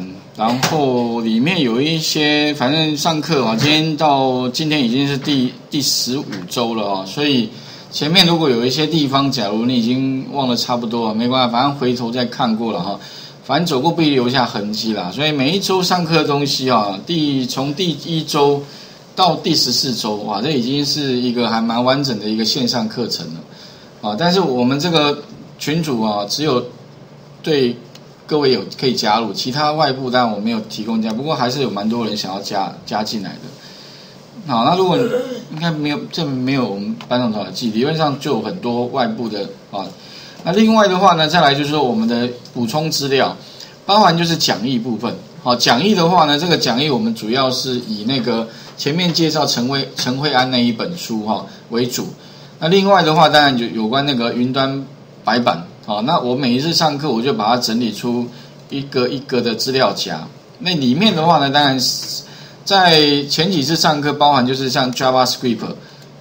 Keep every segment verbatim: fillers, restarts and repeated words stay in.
版，然后里面有一些，反正上课啊，今天到今天已经是第第十五周了啊，所以前面如果有一些地方，假如你已经忘了差不多了，没关系，反正回头再看过了哈。反正走过必留下痕迹啦，所以每一周上课的东西啊，第从第一周到第十四周，哇，这已经是一个还蛮完整的一个线上课程了啊。但是我们这个群组啊，只有对各位有可以加入，其他外部当然我没有提供加，不过还是有蛮多人想要加加进来的。好，那如果应该没有，这没有我们班上多少记，理论上就有很多外部的啊。那另外的话呢，再来就是说我们的补充资料，包含就是讲义部分。好，讲义的话呢，这个讲义我们主要是以那个前面介绍陈慧陈慧安那一本书哈、哦、为主。那另外的话，当然就有关那个云端白板。好，那我每一次上课我就把它整理出一个一个的资料夹。那里面的话呢，当然在前几次上课包含就是像 JavaScript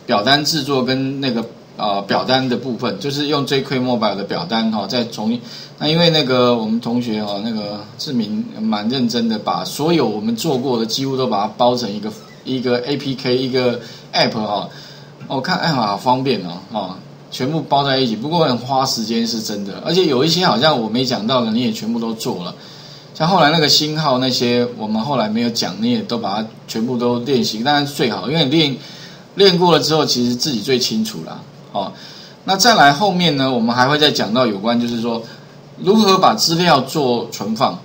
表单制作跟那个。呃，表单的部分就是用 jQuery Mobile 的表单哈、哦，再重那因为那个我们同学哈、哦，那个志明蛮认真的，把所有我们做过的几乎都把它包成一个一个 A P K 一个 App 哈、哦，我看哎好方便哦哦，全部包在一起，不过很花时间是真的，而且有一些好像我没讲到的，你也全部都做了，像后来那个星号那些我们后来没有讲，你也都把它全部都练习，当然最好，因为练练过了之后，其实自己最清楚啦。哦，那再来后面呢，我们还会再讲到有关，就是说如何把资料做存放。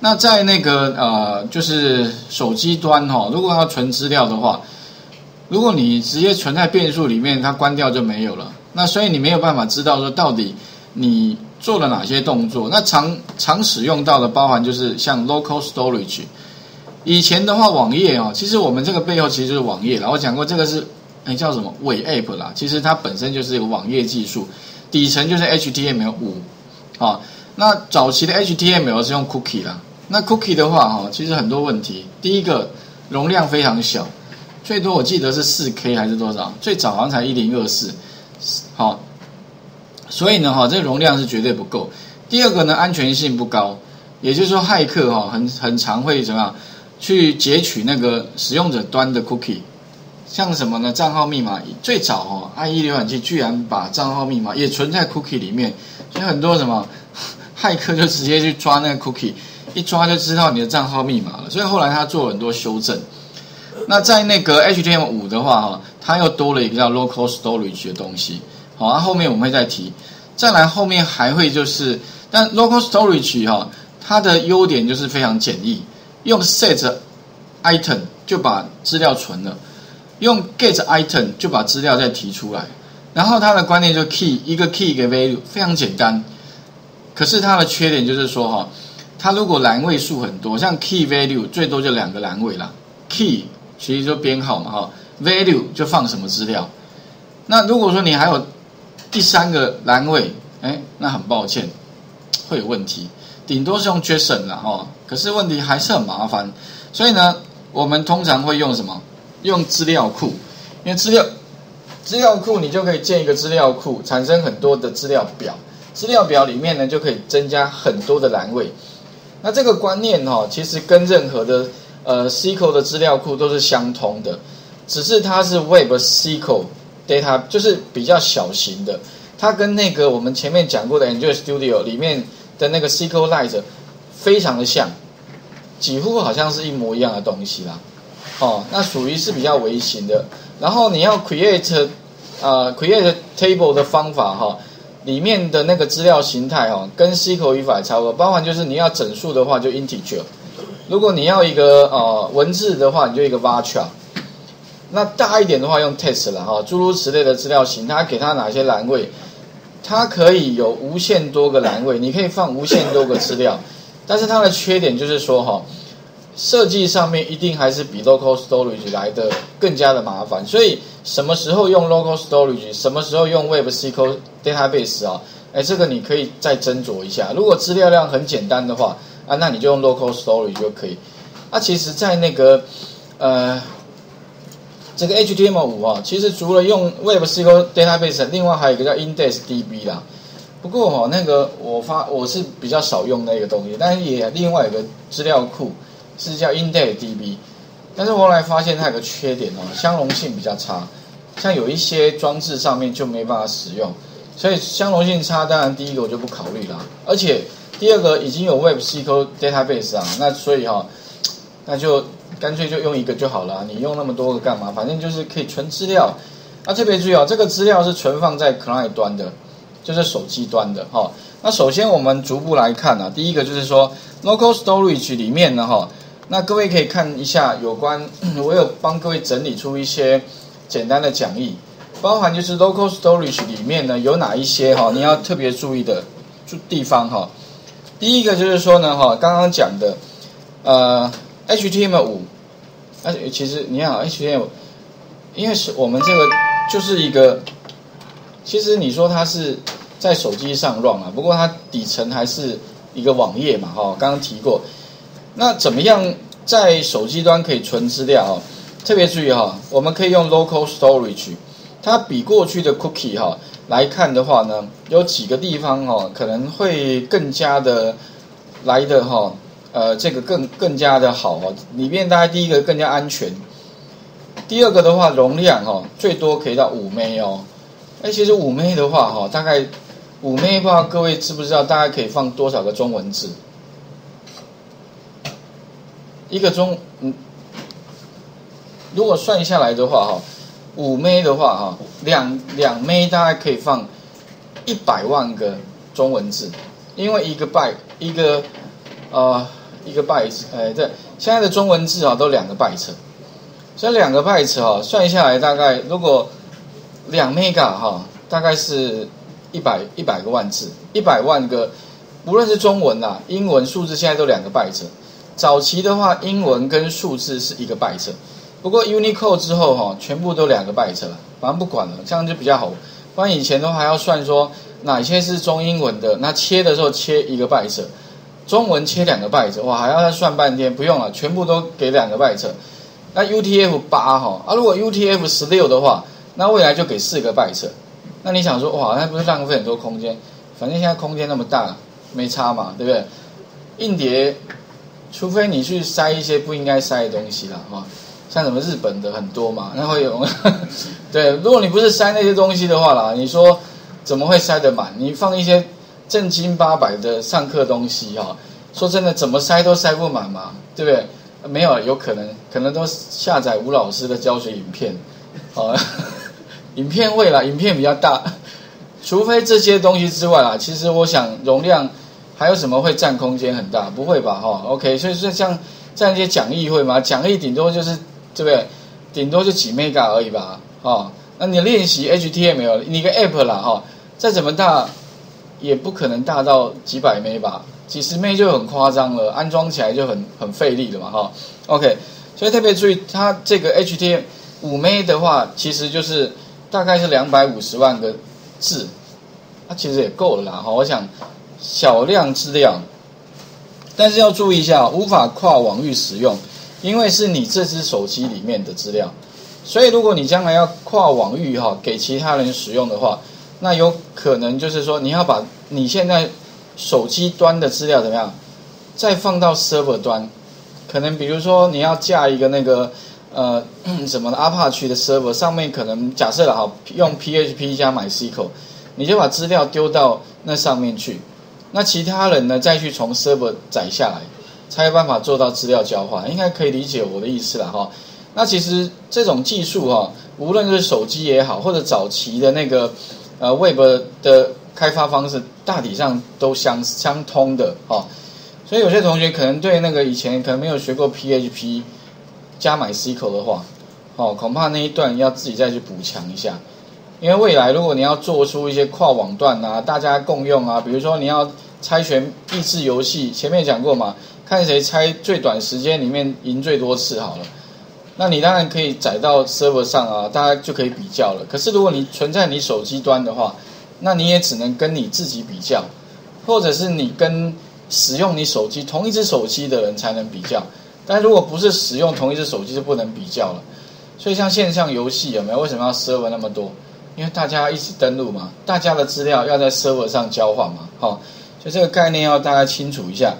那在那个呃，就是手机端哈、哦，如果要存资料的话，如果你直接存在变数里面，它关掉就没有了。那所以你没有办法知道说到底你做了哪些动作。那常常使用到的包含就是像 local storage。以前的话，网页啊、哦，其实我们这个背后其实就是网页啦。我讲过这个是。哎，叫什么伪 App 啦？其实它本身就是一个网页技术，底层就是 H T M L 五，啊，那早期的 H T M L 是用 cookie 啦。那 cookie 的话，哈，其实很多问题。第一个，容量非常小，最多我记得是 四 K 还是多少？最早好像才一零二四，好，所以呢，哈，这容量是绝对不够。第二个呢，安全性不高，也就是说，骇客哈很很常会怎么样去截取那个使用者端的 cookie。像什么呢？账号密码最早哦 ，I E 浏览器居然把账号密码也存在 cookie 里面，所以很多什么骇客就直接去抓那个 cookie， 一抓就知道你的账号密码了。所以后来他做了很多修正。那在那个 H T M L 五 的话哈，它又多了一个叫 local storage 的东西。好，啊，后面我们会再提。再来后面还会就是，但 local storage 哈，它的优点就是非常简易，用 set item 就把资料存了。用 get item 就把资料再提出来，然后它的观念就 key 一个 key 一个 value 非常简单，可是它的缺点就是说哈，它如果栏位数很多，像 key value 最多就两个栏位啦 ，key 其实就编号嘛哈 ，value 就放什么资料。那如果说你还有第三个栏位，哎，那很抱歉会有问题，顶多是用 JSON 啦哈，可是问题还是很麻烦，所以呢，我们通常会用什么？用资料库，因为资料资料库你就可以建一个资料库，产生很多的资料表。资料表里面呢，就可以增加很多的栏位。那这个观念哈、哦，其实跟任何的呃 S Q L 的资料库都是相通的，只是它是 Web S Q L Data， 就是比较小型的。它跟那个我们前面讲过的 Android Studio 里面的那个 S Q L Lite 非常的像，几乎好像是一模一样的东西啦。哦，那属于是比较微型的。然后你要 create 呃 create table 的方法哈、哦，里面的那个资料形态哈、哦，跟 S Q L 语法差不多。包含就是你要整数的话就 integer， 如果你要一个呃文字的话，你就一个 varchar。那大一点的话用 text 了哈、哦，诸如此类的资料形态，它给它哪些栏位？它可以有无限多个栏位，你可以放无限多个资料。但是它的缺点就是说哈。哦设计上面一定还是比 local storage 来的更加的麻烦，所以什么时候用 local storage， 什么时候用 Web S Q L Database 啊？哎，这个你可以再斟酌一下。如果资料量很简单的话，啊，那你就用 local storage 就可以。啊，其实，在那个呃，这个 H T M L 五啊，其实除了用 Web S Q L Database， 另外还有一个叫 IndexDB 啦。不过哈、哦，那个我发我是比较少用那个东西，但是也另外有个资料库是叫 IndexDB， 但是我后来发现它有个缺点哦，相容性比较差，像有一些装置上面就没办法使用，所以相容性差，当然第一个我就不考虑啦，而且第二个已经有 Web S Q L Database 啊，那所以哈、哦，那就干脆就用一个就好了，你用那么多个干嘛？反正就是可以存资料。 那、啊、特别注意哦，这个资料是存放在 client 端的，就是手机端的哈、哦。那首先我们逐步来看啊，第一个就是说 local storage 里面呢哈、哦，那各位可以看一下有关，我有帮各位整理出一些简单的讲义，包含就是 local storage 里面呢有哪一些哈、哦，你要特别注意的地方哈、哦。第一个就是说呢哈、哦，刚刚讲的呃 H T M L 五，而且其实你看 H T M L， 因为是我们这个。 就是一个，其实你说它是在手机上 run 啊，不过它底层还是一个网页嘛，哈、哦，刚刚提过。那怎么样在手机端可以存资料哦？特别注意哈、哦，我们可以用 local storage， 它比过去的 cookie 哈、哦、来看的话呢，有几个地方哈、哦、可能会更加的来的哈、哦，呃，这个更更加的好哦。里面大概第一个更加安全。 第二个的话，容量哦，最多可以到五 M B 哦。哎，其实五 M B 的话哈、哦，大概五 M B 不知道各位知不知道，大概可以放多少个中文字？一个中，嗯，如果算下来的话哈、哦， 五 M B 的话哈、哦，两两 M B 大概可以放一百万个中文字，因为一个 byte 一个呃一个 byte， 哎，对，现在的中文字啊、哦、都两个 byte。 这两个 bytes 哈、哦，算下来大概如果两 mega 哈、哦，大概是一百一百个万字，一百万个，无论是中文啦、啊、英文、数字，现在都两个 bytes。早期的话，英文跟数字是一个 bytes， 不过 Unicode 之后哈、哦，全部都两个 bytes 了，反正不管了，这样就比较好。不然以前都还要算说哪些是中英文的，那切的时候切一个 bytes， 中文切两个 bytes， 哇，还要再算半天，不用了，全部都给两个 bytes。 那 U T F 八 哈啊，如果 U T F 十六 的话，那未来就给四个 byte。那你想说哇，那不是浪费很多空间？反正现在空间那么大，没差嘛，对不对？硬碟，除非你去塞一些不应该塞的东西啦，哈、哦，像什么日本的很多嘛，那会有呵呵。对，如果你不是塞那些东西的话啦，你说怎么会塞得满？你放一些正经八百的上课东西哈、哦，说真的，怎么塞都塞不满嘛，对不对？ 没有，有可能，可能都下载吴老师的教学影片，啊，影片会啦，影片比较大，除非这些东西之外啦，其实我想容量还有什么会占空间很大？不会吧，哈、哦、，OK， 所以说像占一些讲义会吗？讲义顶多就是对不对？顶多就几 mega 而已吧，哦，那你练习 H T M L， 你个 app 啦，哈、哦，再怎么大也不可能大到几百 M B 吧。 几十枚就很夸张了，安装起来就很很费力了嘛，哈、哦。OK， 所以特别注意，它这个 H T M L 五 M B 的话，其实就是大概是两百五十万个字，它、啊、其实也够了啦，哈、哦。我想小量资料，但是要注意一下，无法跨网域使用，因为是你这只手机里面的资料，所以如果你将来要跨网域哈、哦、给其他人使用的话，那有可能就是说你要把你现在 手机端的资料怎么样？再放到 server 端，可能比如说你要架一个那个呃什么 Apache 的 server， 上面可能假设了哈，用 P H P 加 MySQL， 你就把资料丢到那上面去，那其他人呢再去从 server 载下来，才有办法做到资料交换，应该可以理解我的意思了哈。那其实这种技术哈，无论是手机也好，或者早期的那个呃 Web 的 开发方式大体上都相相通的哦，所以有些同学可能对那个以前可能没有学过 P H P 加 MySQL 的话，哦，恐怕那一段要自己再去补强一下，因为未来如果你要做出一些跨网段啊，大家共用啊，比如说你要猜拳益智游戏，前面讲过嘛，看谁猜最短时间里面赢最多次好了，那你当然可以载到 server 上啊，大家就可以比较了。可是如果你存在你手机端的话， 那你也只能跟你自己比较，或者是你跟使用你手机同一只手机的人才能比较。但如果不是使用同一只手机，就不能比较了。所以像线上游戏有没有？为什么要server那么多？因为大家一起登录嘛，大家的资料要在 server 上交换嘛，好、哦，所以这个概念要大家清楚一下。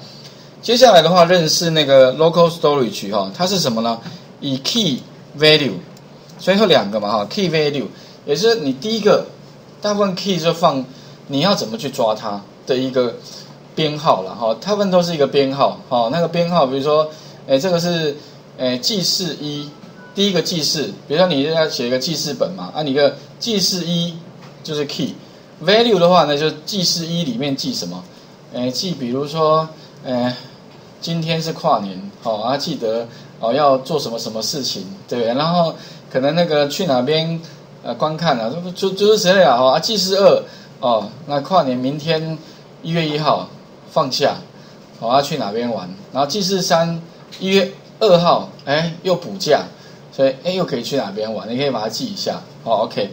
接下来的话，认识那个 local storage 哈、哦，它是什么呢？以 key value， 所以有两个嘛哈、哦、，key value 也是你第一个，大部分 key 就放你要怎么去抓它的一个编号了哈、哦，大部分都是一个编号，好、哦，那个编号比如说，哎，这个是哎记事一。第一个记事，比如说你要写一个记事本嘛，啊，你个记事一就是 key，value 的话呢，就是记事一里面记什么？诶，记比如说，诶，今天是跨年，好、哦、啊，记得哦要做什么什么事情，对不对？然后可能那个去哪边呃观看啊，就就是谁了啊？记事二哦，那跨年明天一月一号放假，我、哦、要、啊、去哪边玩？然后记事三一月二号，哎，又补假。所以，哎，又可以去哪边玩？你可以把它记一下，哦 ，OK。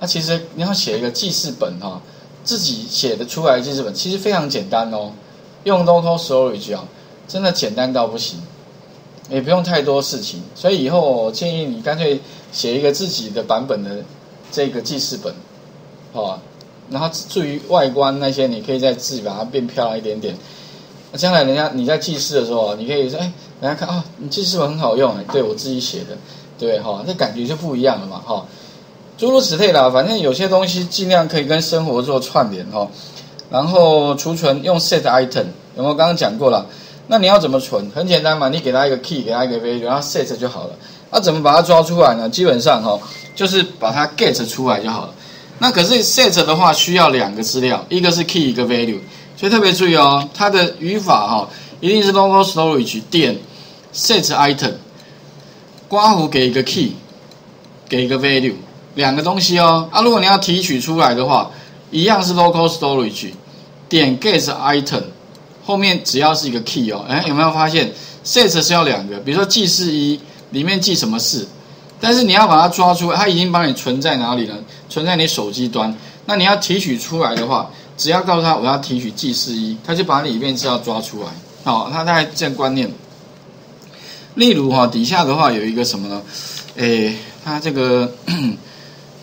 那、啊、其实你要写一个记事本哈、哦，自己写的出来的记事本其实非常简单哦，用 local storage 啊、哦，真的简单到不行，也不用太多事情。所以以后我建议你干脆写一个自己的版本的这个记事本，哦，然后至于外观那些，你可以再自己把它变漂亮一点点。将来人家你在记事的时候，你可以说，哎。人家看啊、哦，你记事本很好用哎，对我自己写的，对哈、哦，那感觉就不一样了嘛哈、哦，诸如此类啦，反正有些东西尽量可以跟生活做串联哈、哦，然后储存用 set item， 有没有？刚刚讲过了，那你要怎么存？很简单嘛，你给它一个 key， 给它一个 value， 然后 set 就好了。那、啊、怎么把它抓出来呢？基本上哈、哦，就是把它 get 出来就好了。那可是 set 的话需要两个资料，一个是 key， 一个 value， 所以特别注意哦，它的语法哈、哦，一定是 local storage 点。set item， 刮胡给一个 key， 给一个 value， 两个东西哦。啊，如果你要提取出来的话，一样是 local storage， 点 get item， 后面只要是一个 key 哦。哎，有没有发现 set 是要两个？比如说记事一里面记什么事，但是你要把它抓出来，它已经帮你存在哪里了？存在你手机端。那你要提取出来的话，只要告诉他我要提取记事一，他就把里面资料抓出来。好、哦，他大概这样观念。例如哈、哦，底下的话有一个什么呢？诶，它这个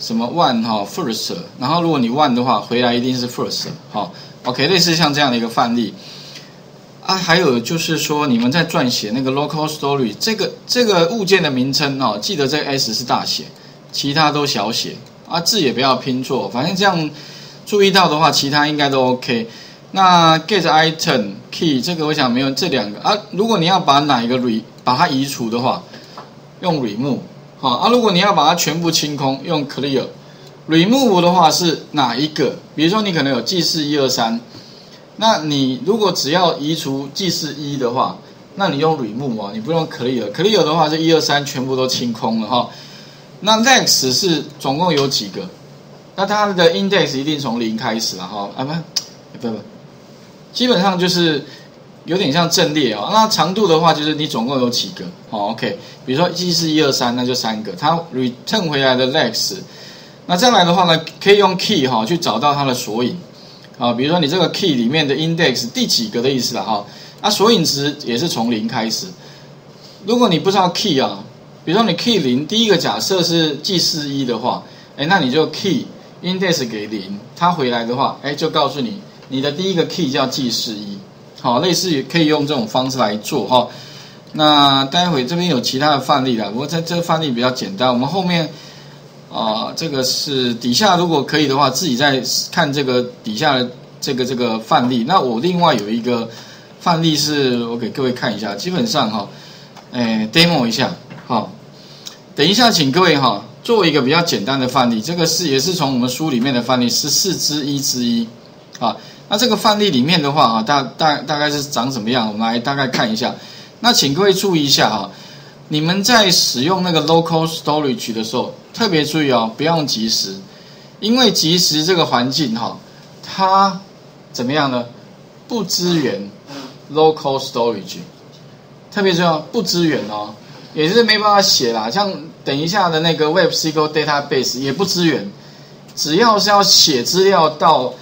什么 one 哈、哦、first， 然后如果你 one 的话，回来一定是 first 哈、哦。OK， 类似像这样的一个范例啊，还有就是说你们在撰写那个 local storage 这个这个物件的名称哦，记得这个 S 是大写，其他都小写啊，字也不要拼错，反正这样注意到的话，其他应该都 OK。那 get item key 这个我想没有这两个啊，如果你要把哪一个 re 把它移除的话，用 remove 好啊。如果你要把它全部清空，用 clear。remove 的话是哪一个？比如说你可能有记事一二三，那你如果只要移除记事一的话，那你用 remove 啊，你不用 clear。clear 的话是一二三全部都清空了哈、哦。那 next 是总共有几个？那它的 index 一定从零开始了哈、哦、啊不不不，基本上就是。有点像阵列哦，那长度的话就是你总共有几个？好、哦、，OK， 比如说记事一二三，那就三个。它 return 回来的 lex， 那再来的话呢，可以用 key 哈、哦、去找到它的索引啊、哦，比如说你这个 key 里面的 index 第几个的意思啦哈、哦。那索引值也是从零开始。如果你不知道 key 啊，比如说你 key 零，第一个假设是记事一的话，哎，那你就 key index 给零，它回来的话，哎，就告诉你你的第一个 key 叫记事一。好，类似也可以用这种方式来做哈、哦。那待会这边有其他的范例啦，不过这这个范例比较简单。我们后面啊、呃，这个是底下如果可以的话，自己再看这个底下的这个这个范例。那我另外有一个范例是我给各位看一下，基本上哈、哦，哎 ，demo 一下。好、哦，等一下，请各位哈、哦、做一个比较简单的范例。这个是也是从我们书里面的范例，是十四之一之一啊。那这个范例里面的话啊，大大大概是长什么样？我们来大概看一下。那请各位注意一下哈，你们在使用那个 local storage 的时候，特别注意哦，不要用即时，因为即时这个环境哈，它怎么样呢？不支援 local storage， 特别重要，不支援哦，也是没办法写啦。像等一下的那个 Web S Q L Database 也不支援，只要是要写资料到。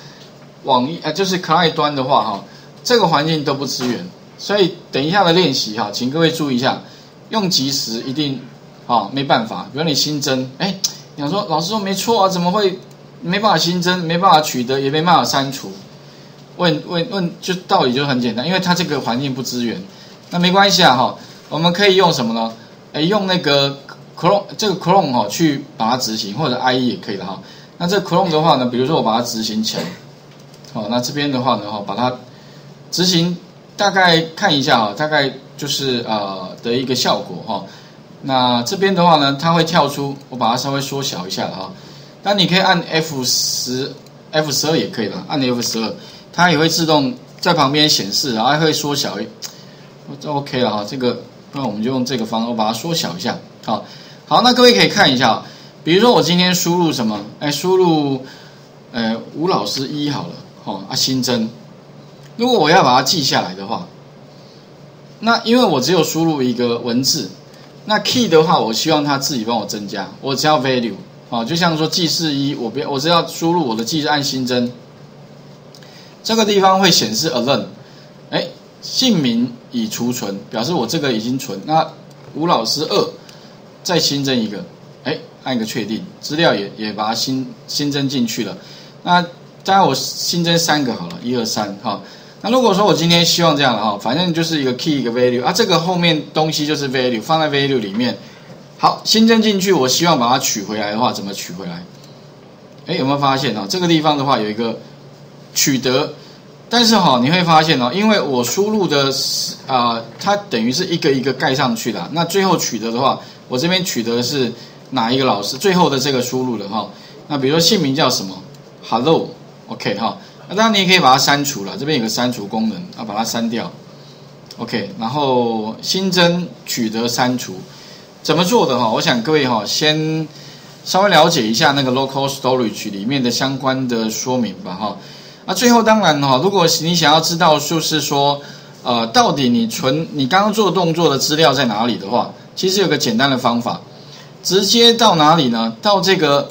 网页就是 client 端的话哈，这个环境都不支援，所以等一下的练习哈，请各位注意一下，用即时一定啊没办法。比如你新增，哎，想说老师说没错啊，怎么会没办法新增、没办法取得、也没办法删除？问问问，就道理就很简单，因为它这个环境不支援。那没关系啊，哈，我们可以用什么呢？哎，用那个 Chrome 这个 Chrome 哈、哦、去把它执行，或者 I E 也可以的哈。那这 Chrome 的话呢，比如说我把它执行前，好，那这边的话呢，哈，把它执行大概看一下哈，大概就是呃的一个效果哈。那这边的话呢，它会跳出，我把它稍微缩小一下哈。那你可以按 F 十 F 十二也可以的，按 F 十二，它也会自动在旁边显示，然后还会缩小。这 OK 了哈，这个那我们就用这个方法，我把它缩小一下。好，好，那各位可以看一下。比如说我今天输入什么？哎，输入，呃，吴老师一好了，哦啊，新增。如果我要把它记下来的话，那因为我只有输入一个文字，那 key 的话，我希望它自己帮我增加，我只要 value， 哦，就像说记事一，我不要，我只要输入我的记事按新增，这个地方会显示 alone， 哎，姓名已储存，表示我这个已经存。那吴老师二，再新增一个。按一个确定，资料也也把它新新增进去了。那当然我新增三个好了，一二三哈。那如果说我今天希望这样了哈，反正就是一个 key 一个 value 啊，这个后面东西就是 value 放在 value 里面。好，新增进去，我希望把它取回来的话，怎么取回来？哎，有没有发现啊？这个地方的话有一个取得，但是哈你会发现哦，因为我输入的啊、呃，它等于是一个一个盖上去的。那最后取得的话，我这边取得的是哪一个老师最后的这个输入了哈？那比如说姓名叫什么 ？Hello，OK 哈。那当然你也可以把它删除了，这边有个删除功能，啊，把它删掉。OK， 然后新增、取得、删除，怎么做的哈？我想各位哈，先稍微了解一下那个 local storage 里面的相关的说明吧哈。那最后当然哈，如果你想要知道就是说，呃，到底你存你刚刚做动作的资料在哪里的话，其实有个简单的方法。直接到哪里呢？到这个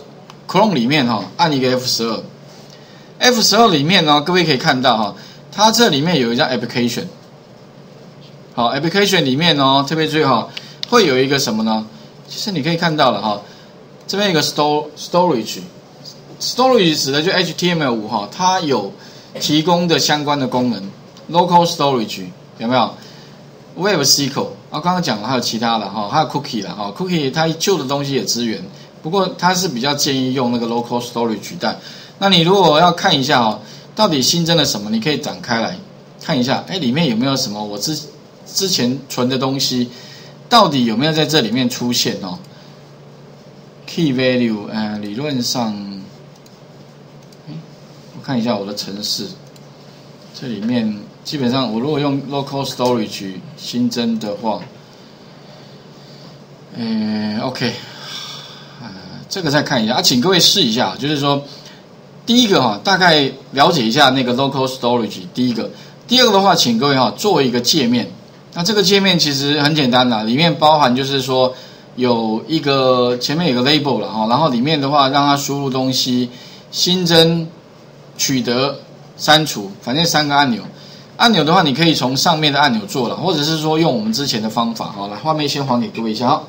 Chrome 里面哈、哦，按一个 F 十二 F 十二里面呢、哦，各位可以看到哈、哦，它这里面有一个 Application， 好 Application 里面哦，特别注意哈、哦，会有一个什么呢？其实你可以看到了哈、哦，这边有一个 Store Storage，Storage storage 指的就 H T M L 五 哈、哦，它有提供的相关的功能 ，Local Storage 有没有 ？Web S Q L。我、啊、刚刚讲了，还有其他的哈，还有 cookie 啦哈 ，cookie 它旧的东西也支援，不过它是比较建议用那个 local storage 取代。那你如果要看一下哦，到底新增了什么，你可以展开来看一下，哎，里面有没有什么我之之前存的东西，到底有没有在这里面出现哦 ？Key value， 呃，理论上，我看一下我的程式，这里面。基本上，我如果用 local storage 新增的话，呃 ，OK， 呃，这个再看一下啊，请各位试一下，就是说，第一个哈、啊，大概了解一下那个 local storage， 第一个，第二个的话，请各位哈、啊，做一个界面，那这个界面其实很简单啦，里面包含就是说有一个前面有个 label 了哈，然后里面的话让它输入东西，新增、取得、删除，反正三个按钮。按钮的话，你可以从上面的按钮做了，或者是说用我们之前的方法好了，画面先还给各位一下。